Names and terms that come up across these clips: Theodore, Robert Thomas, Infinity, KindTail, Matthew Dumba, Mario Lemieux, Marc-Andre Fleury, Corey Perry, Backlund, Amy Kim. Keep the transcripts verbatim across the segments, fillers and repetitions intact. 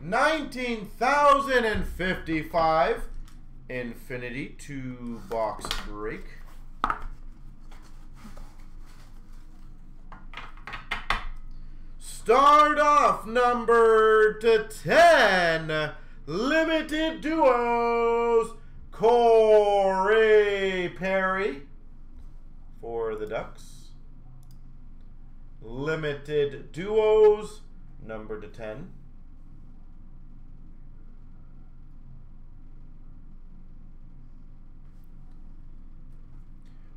nineteen thousand fifty-five Infinity two box break. Start off number to ten, Limited Duos, Corey Perry for the Ducks. Limited Duos, number to ten.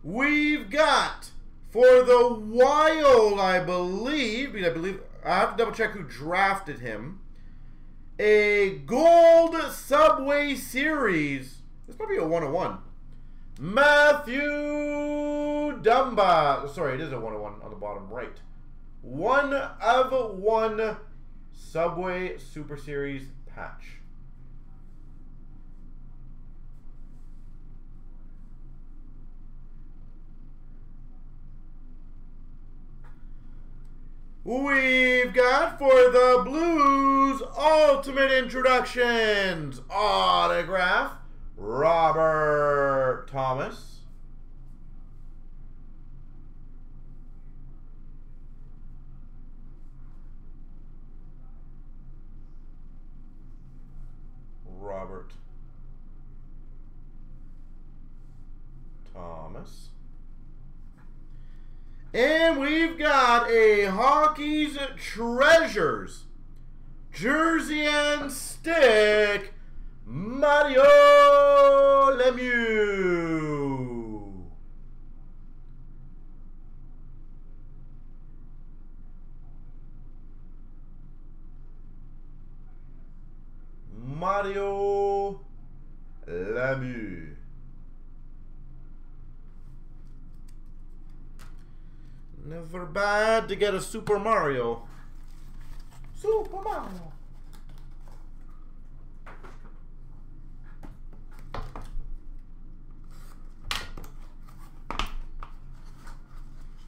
We've got for the Wild, I believe, I believe, I have to double check who drafted him, a Gold Subway Series. It's probably a one oh one. Matthew Dumba. Sorry, it is a one oh one on the bottom right. One of one Subway Super Series patch. We've got for the Blues, Ultimate Introductions, autograph, Robert Thomas. Robert Thomas. And we've got a Hockey's Treasures jersey and stick, Mario Lemieux. Mario Lemieux. Never bad to get a Super Mario. Super Mario.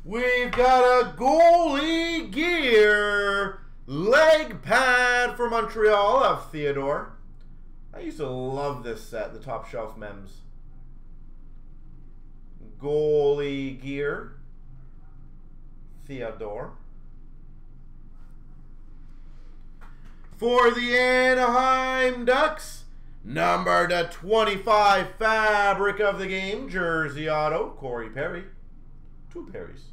We've got a goalie gear leg pad for Montreal of Theodore. I used to love this set, the top shelf mems. Goalie gear. Theodore. For the Anaheim Ducks, number to twenty-five, fabric of the game, jersey auto, Corey Perry. Two Perrys.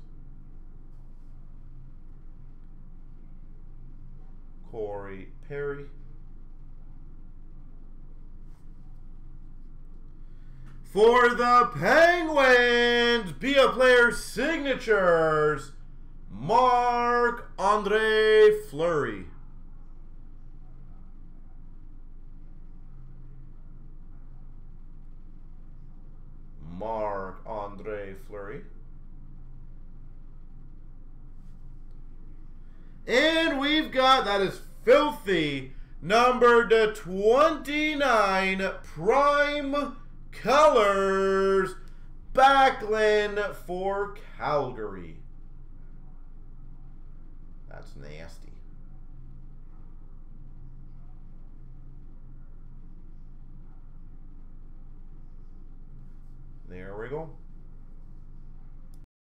Corey Perry. For the Penguins, be a player signatures, Marc-Andre Fleury. Marc-Andre Fleury. And we've got, that is filthy, number to twenty-nine, prime colors, Backlund for Calgary. That's nasty. There we go.